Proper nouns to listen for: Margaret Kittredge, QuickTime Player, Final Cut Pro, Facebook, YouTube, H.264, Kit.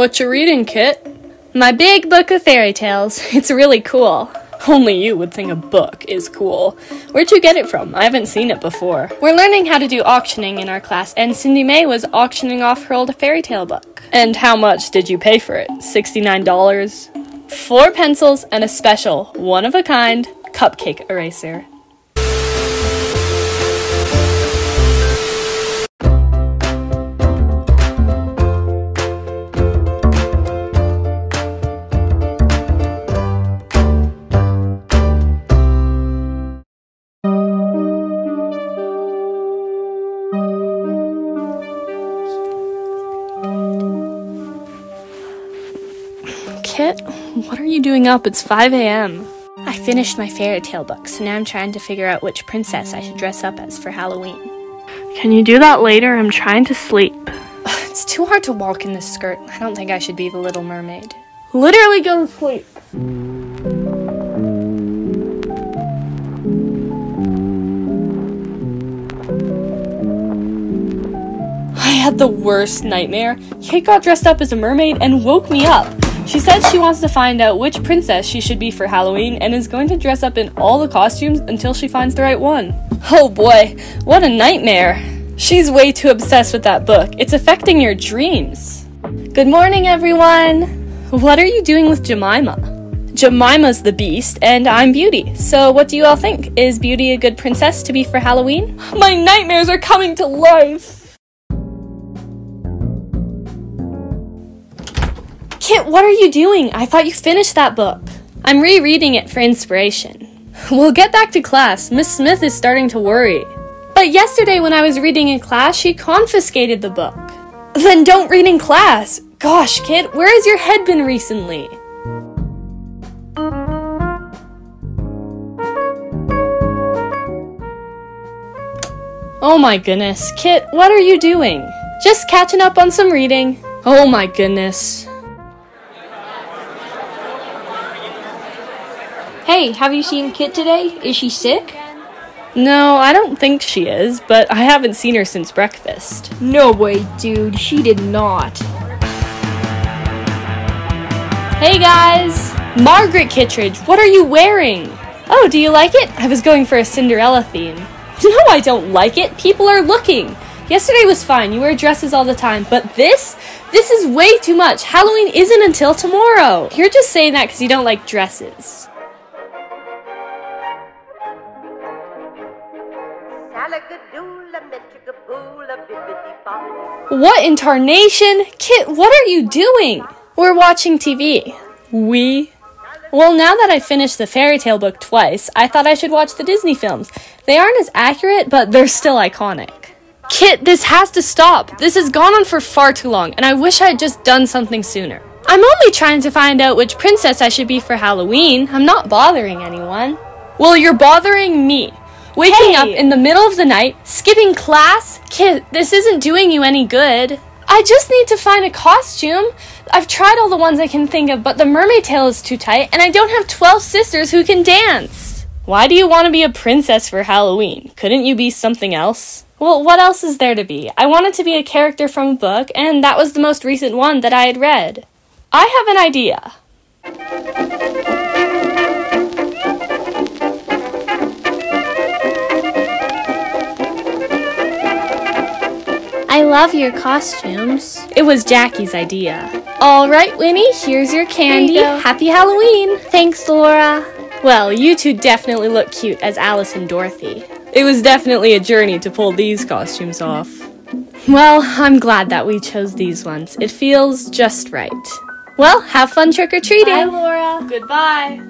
What you reading, Kit? My big book of fairy tales. It's really cool. Only you would think a book is cool. Where'd you get it from? I haven't seen it before. We're learning how to do auctioning in our class, and Cindy May was auctioning off her old fairy tale book. And how much did you pay for it? $69? 4 pencils and a special, one-of-a-kind cupcake eraser. Kit, what are you doing up? It's 5 a.m. I finished my fairy tale book, so now I'm trying to figure out which princess I should dress up as for Halloween. Can you do that later? I'm trying to sleep. It's too hard to walk in this skirt. I don't think I should be the Little Mermaid. Literally go to sleep. I had the worst nightmare. Kate got dressed up as a mermaid and woke me up. She says she wants to find out which princess she should be for Halloween and is going to dress up in all the costumes until she finds the right one. Oh boy, what a nightmare. She's way too obsessed with that book. It's affecting your dreams. Good morning, everyone. What are you doing with Jemima? Jemima's the Beast and I'm Beauty. So what do you all think? Is Beauty a good princess to be for Halloween? My nightmares are coming to life. Kit, what are you doing? I thought you finished that book. I'm rereading it for inspiration. We'll get back to class. Miss Smith is starting to worry. But yesterday when I was reading in class, she confiscated the book. Then don't read in class. Gosh, Kit, where has your head been recently? Oh my goodness. Kit, what are you doing? Just catching up on some reading. Oh my goodness. Hey, have you seen Kit today? Is she sick? No, I don't think she is, but I haven't seen her since breakfast. No way, dude, she did not. Hey guys! Margaret Kittredge, what are you wearing? Oh, do you like it? I was going for a Cinderella theme. No, I don't like it. People are looking. Yesterday was fine. You wear dresses all the time, but this is way too much. Halloween isn't until tomorrow. You're just saying that because you don't like dresses. What in tarnation? Kit, what are you doing? We're watching TV. We? Well, now that I finished the fairy tale book twice, I thought I should watch the Disney films. They aren't as accurate, but they're still iconic. Kit, this has to stop. This has gone on for far too long, and I wish I had just done something sooner. I'm only trying to find out which princess I should be for Halloween. I'm not bothering anyone. Well, you're bothering me. Waking up in the middle of the night, skipping class? Kit, this isn't doing you any good. I just need to find a costume. I've tried all the ones I can think of, but the mermaid tail is too tight, and I don't have 12 sisters who can dance. Why do you want to be a princess for Halloween? Couldn't you be something else? Well, what else is there to be? I wanted to be a character from a book, and that was the most recent one that I had read. I have an idea. I love your costumes. It was Jackie's idea. All right, Winnie, here's your candy. Here you go. Happy Halloween. Thanks, Laura. Well, you two definitely look cute as Alice and Dorothy. It was definitely a journey to pull these costumes off. Well, I'm glad that we chose these ones. It feels just right. Well, have fun trick-or-treating. Bye, Laura. Goodbye.